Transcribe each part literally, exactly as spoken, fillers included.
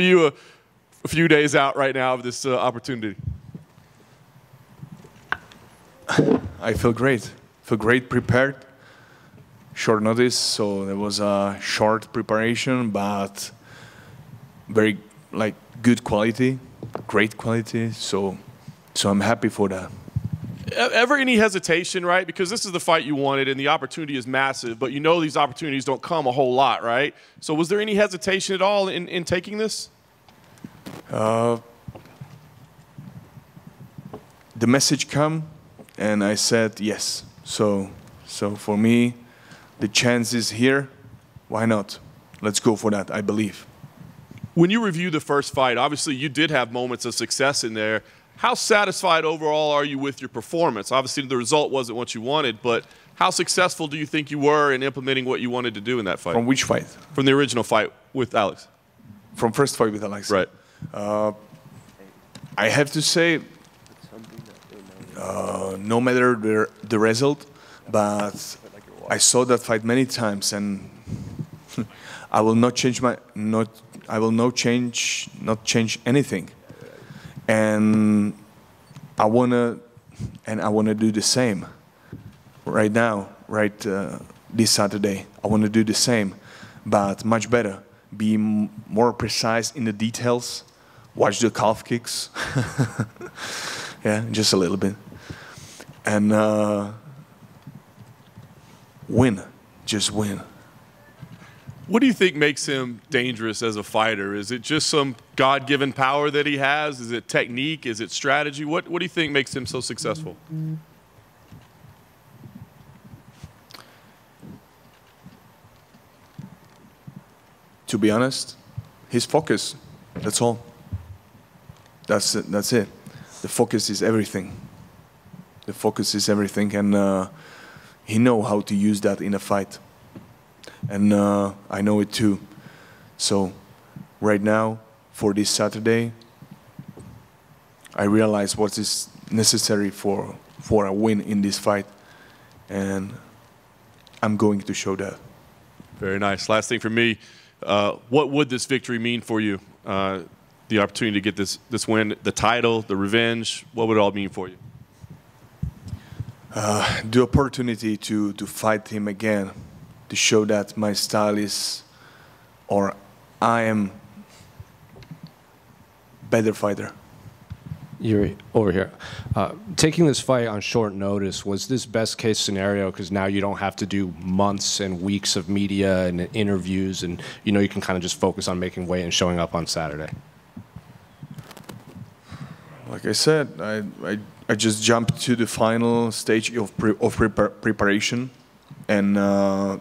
Are you a, a few days out right now of this uh, opportunity? I feel great. Feel great, prepared. Short notice, so there was a short preparation, but very like good quality, great quality. So, so I'm happy for that. Ever any hesitation, right? Because this is the fight you wanted, and the opportunity is massive, but you know these opportunities don't come a whole lot, right? So was there any hesitation at all in, in taking this? Uh, the message came, and I said yes. So, so for me, the chance is here. Why not? Let's go for that, I believe. When you review the first fight, obviously you did have moments of success in there. How satisfied overall are you with your performance? Obviously, the result wasn't what you wanted, but how successful do you think you were in implementing what you wanted to do in that fight? From which fight? From the original fight with Alex. From first fight with Alex. Right. Uh, I have to say, uh, no matter the, the result, but I saw that fight many times, and I will not change my not. I will not change not change anything. And I wanna, and I wanna do the same. Right now, right uh, this Saturday, I wanna do the same, but much better. Be m more precise in the details. Watch the calf kicks. Yeah, just a little bit, and uh, win. Just win. What do you think makes him dangerous as a fighter? Is it just some God-given power that he has? Is it technique? Is it strategy? What, what do you think makes him so successful? To be honest, his focus, that's all. That's it. That's it. The focus is everything. The focus is everything, and uh, he knows how to use that in a fight. And uh, I know it too. So right now, for this Saturday, I realize what is necessary for, for a win in this fight. And I'm going to show that. Very nice. Last thing for me, uh, what would this victory mean for you? Uh, the opportunity to get this, this win, the title, the revenge, what would it all mean for you? Uh, the opportunity to, to fight him again. To show that my style is, or I am, better fighter. Jiri, over here. Uh, taking this fight on short notice, was this best case scenario? Because now you don't have to do months and weeks of media and interviews, and you know you can kind of just focus on making weight and showing up on Saturday. Like I said, I I, I just jumped to the final stage of pre of pre preparation, and. Uh,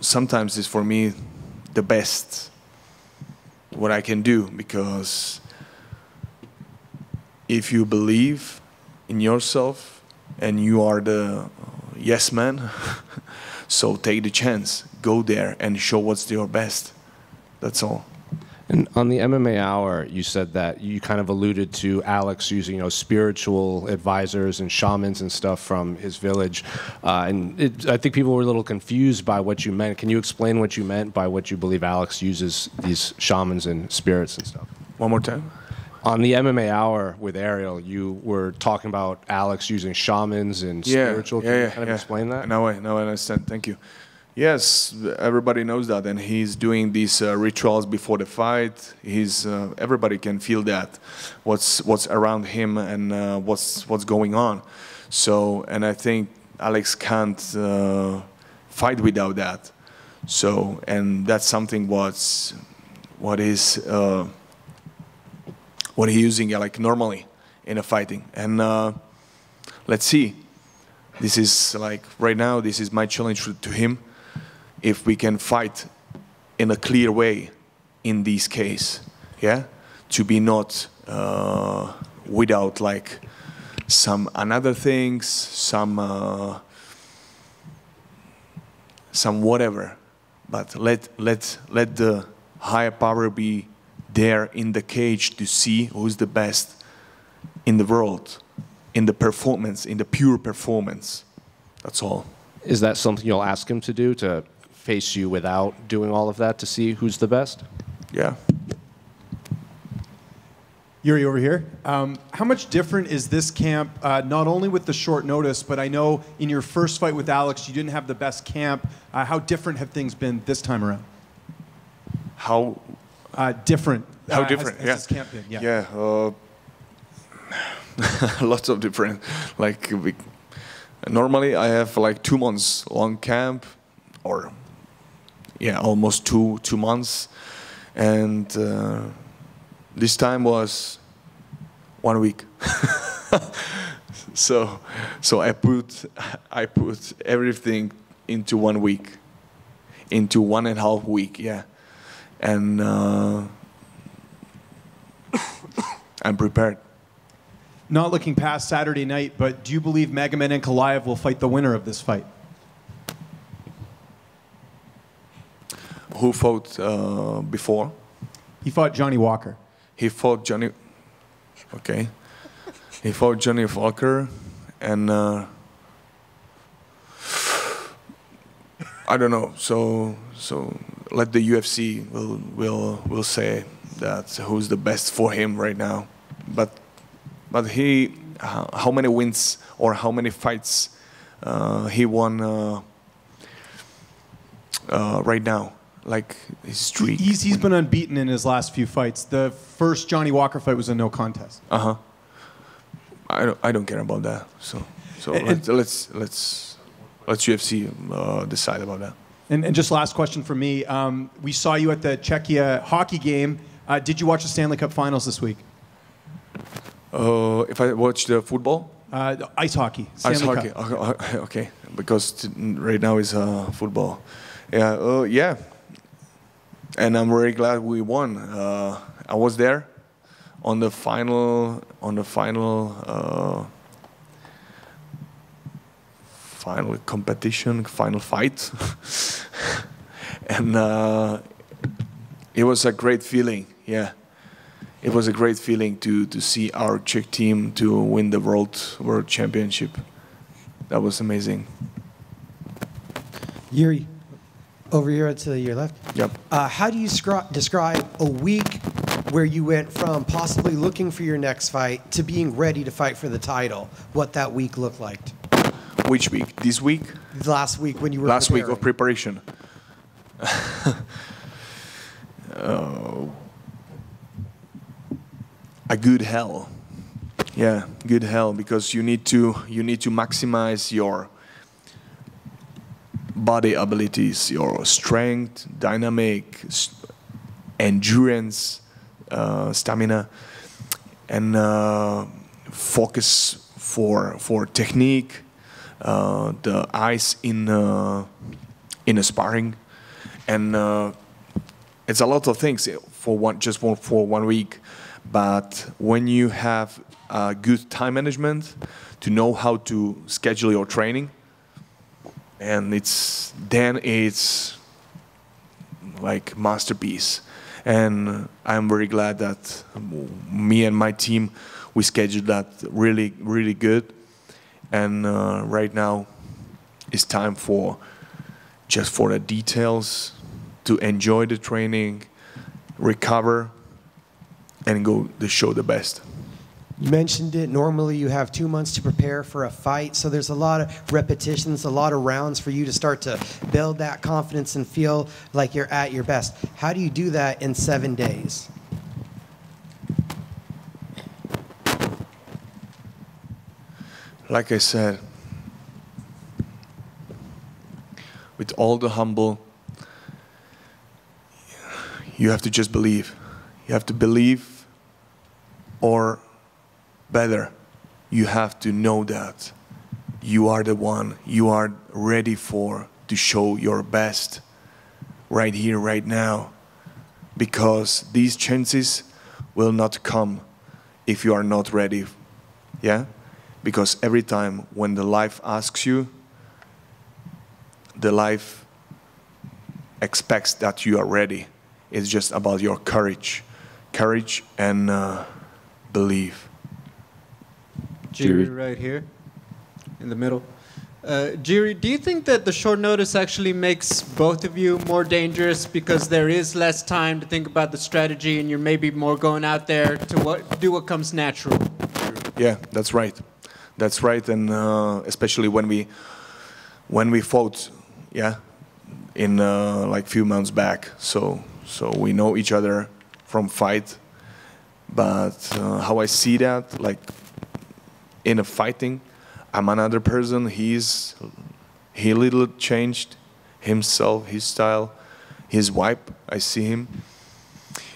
Sometimes it's for me the best what I can do, because if you believe in yourself and you are the yes man, so take the chance, go there and show what's your best. That's all. And on the M M A Hour, you said that you kind of alluded to Alex using, you know, spiritual advisors and shamans and stuff from his village, uh, and it, I think people were a little confused by what you meant. Can you explain what you meant by what you believe Alex uses these shamans and spirits and stuff? One more time. On the M M A Hour with Ariel, you were talking about Alex using shamans and yeah, spiritual. Can yeah, you kind yeah, of yeah. explain that? No way, no, I understand. Thank you. Yes, everybody knows that, and he's doing these uh, rituals before the fight. He's uh, everybody can feel that, what's what's around him and uh, what's what's going on. So, and I think Alex can't uh, fight without that. So, and that's something what's what is uh, what he's using like normally in a fighting. And uh, let's see, this is like right now. This is my challenge to him. If we can fight in a clear way in this case, yeah, to be not uh, without like some another things, some uh, some whatever, but let let let the higher power be there in the cage to see who's the best in the world, in the performance, in the pure performance. That's all. Is that something you'll ask him to do, to face you without doing all of that to see who's the best? Yeah. Jiri, over here. Um, how much different is this camp, uh, not only with the short notice, but I know in your first fight with Alex, you didn't have the best camp. Uh, how different have things been this time around? How uh, different? How uh, different? Has, has yeah. This camp been? Yeah. Yeah. Uh, lots of different. Like we, normally, I have like two months long camp, or yeah, almost two two months, and. Uh, This time was one week, so so I put I put everything into one week, into one and a half week, yeah, and uh, I'm prepared. Not looking past Saturday night, but do you believe Magomed and Kalaev will fight the winner of this fight? Who fought uh, before? He fought Johnny Walker. He fought Johnny, okay. He fought Johnny Walker, and uh, I don't know. So, so let the U F C will will will say that who's the best for him right now. But, but he, uh, how many wins or how many fights uh, he won uh, uh, right now? Like his streak. He's, he's been unbeaten in his last few fights. The first Johnny Walker fight was a no contest. Uh huh. I don't, I don't care about that. So, so and, let's, and, let's let's let's U F C uh, decide about that. And, and just last question for me. Um, we saw you at the Czechia hockey game. Uh, did you watch the Stanley Cup Finals this week? Uh, if I watched the football. Uh, ice hockey. Stanley ice hockey. Cup. Okay, because right now is uh, football. Yeah. Uh, yeah. And I'm very glad we won. Uh, I was there on the final, on the final, uh, final competition, final fight, and uh, it was a great feeling. Yeah, it was a great feeling to to see our Czech team to win the world world championship. That was amazing. Jiri. Over here to your left. Yep. Uh, how do you describe a week where you went from possibly looking for your next fight to being ready to fight for the title? What that week looked like? Which week? This week? Last week when you were last preparing. Week of preparation. uh, a good hell. Yeah, good hell, because you need to you need to maximize your body abilities, your strength, dynamic, st endurance, uh, stamina, and uh, focus for for technique, uh, the eyes in uh, in a sparring, and uh, it's a lot of things for one just one for one week. But when you have a good time management, to know how to schedule your training. And it's then it's like masterpiece, and I'm very glad that me and my team we scheduled that really really good, and uh, right now it's time for just for the details to enjoy the training, recover, and go to show the best. You mentioned it, normally you have two months to prepare for a fight, so there's a lot of repetitions, a lot of rounds for you to start to build that confidence and feel like you're at your best. How do you do that in seven days? Like I said, with all the humble, you have to just believe. You have to believe, or better, you have to know that you are the one you are ready for to show your best right here, right now, because these chances will not come if you are not ready, yeah? Because every time when the life asks you, the life expects that you are ready. It's just about your courage, courage and uh, belief. Jiri right here, in the middle. Uh, Jiri, do you think that the short notice actually makes both of you more dangerous because there is less time to think about the strategy and you're maybe more going out there to what, do what comes natural? Yeah, that's right. That's right, and uh, especially when we when we fought, yeah, in uh, like few months back. So so we know each other from fight, but uh, how I see that, like in a fighting, I'm another person. He's he little changed himself, his style, his vibe. I see him,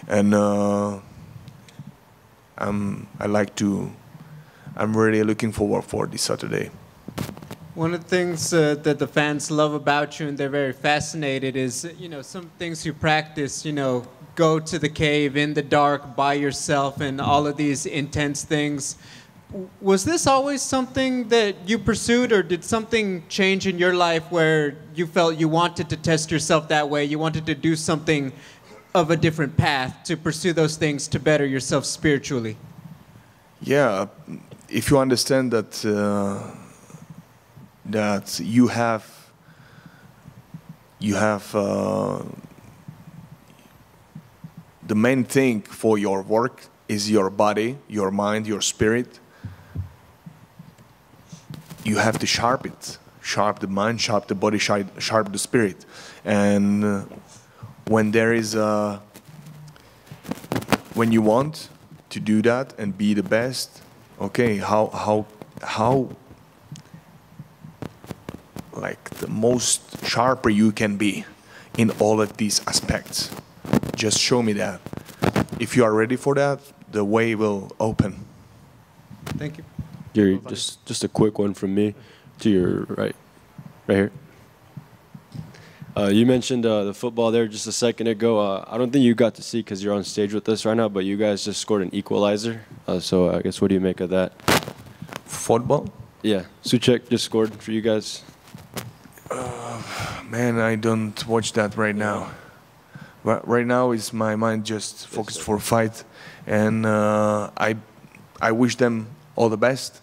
and uh, I'm I like to. I'm really looking forward for this Saturday. One of the things uh, that the fans love about you, and they're very fascinated, is you know some things you practice. You know, go to the cave in the dark by yourself, and all of these intense things. Was this always something that you pursued, or did something change in your life where you felt you wanted to test yourself that way? You wanted to do something of a different path to pursue those things to better yourself spiritually? Yeah, if you understand that uh, that you have you have uh, the main thing for your work is your body, your mind, your spirit. You have to sharp it, sharp the mind, sharp the body, sharp the spirit. And when there is a, when you want to do that and be the best, okay, how, how, how, like the most sharper you can be in all of these aspects. Just show me that. If you are ready for that, the way will open. Thank you. Jiri, just just a quick one from me to your right, right here. Uh, you mentioned uh, the football there just a second ago. Uh, I don't think you got to see because you're on stage with us right now, but you guys just scored an equalizer. Uh, so I guess what do you make of that? Football? Yeah, Suchek just scored for you guys. Uh, man, I don't watch that right now. Right now is my mind just focused for fight, and uh, I I wish them all the best,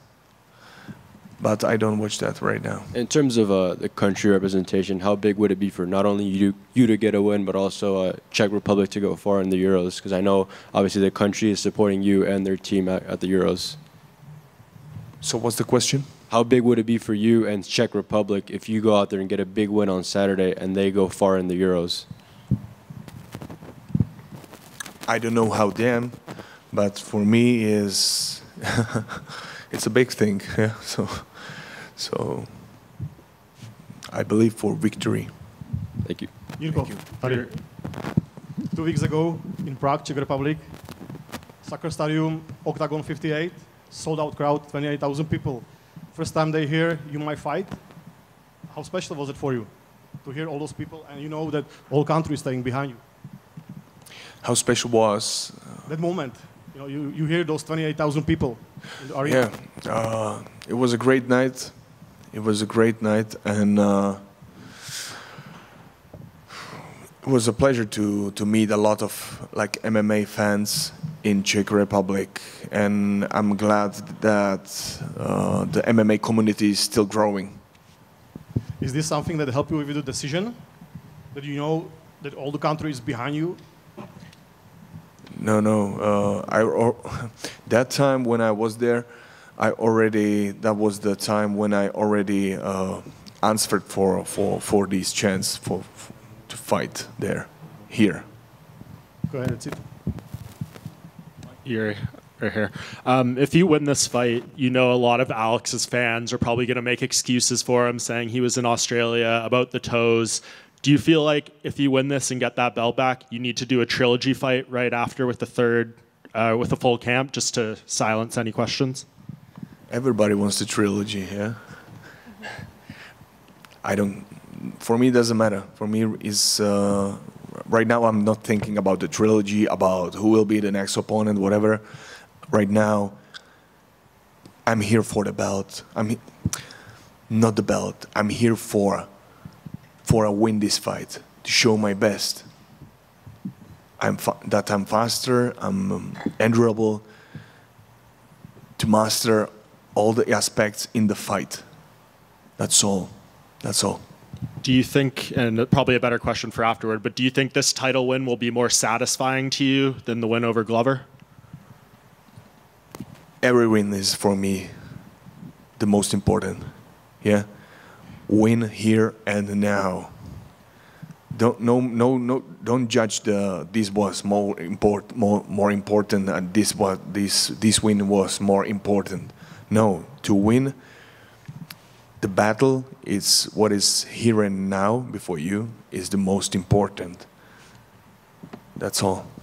but I don't watch that right now. In terms of uh, the country representation, how big would it be for not only you, you to get a win, but also uh, Czech Republic to go far in the Euros? Because I know, obviously, the country is supporting you and their team at, at the Euros. So what's the question? How big would it be for you and Czech Republic if you go out there and get a big win on Saturday and they go far in the Euros? I don't know how them, but for me is... it's a big thing, yeah. So, so I believe for victory. Thank you. Mirko, Thank you. Two weeks ago in Prague, Czech Republic, soccer stadium, Octagon fifty-eight, sold out crowd, twenty-eight thousand people. First time they hear you might fight. How special was it for you to hear all those people and you know that all country is staying behind you? How special was that moment? You know, you, you hear those twenty-eight thousand people. Are you? Yeah, uh, it was a great night. It was a great night, and uh, it was a pleasure to to meet a lot of like M M A fans in Czech Republic, and I'm glad that uh, the M M A community is still growing. Is this something that helped you with the decision? That you know that all the country is behind you? No, no. Uh, I or, that time when I was there, I already. That was the time when I already uh, answered for for for this chance for, for to fight there, here. Go ahead, that's it. You're right here. Um, if you win this fight, you know a lot of Alex's fans are probably going to make excuses for him, saying he was in Australia about the toes. Do you feel like if you win this and get that belt back, you need to do a trilogy fight right after with the third, uh, with the full camp, just to silence any questions? Everybody wants the trilogy, yeah? I don't, for me it doesn't matter. For me it's, uh, right now I'm not thinking about the trilogy, about who will be the next opponent, whatever. Right now, I'm here for the belt. I'm, not the belt, I'm here for before I win this fight, to show my best. I'm fa that I'm faster, I'm um, endurable, to master all the aspects in the fight. That's all. That's all. Do you think, and probably a better question for afterward, but do you think this title win will be more satisfying to you than the win over Glover? Every win is, for me, the most important. Yeah, win here and now. Don't no no no. Don't judge the this was more important more more important and this was this this win was more important. No, to win. The battle is what is here and now before you is the most important. That's all.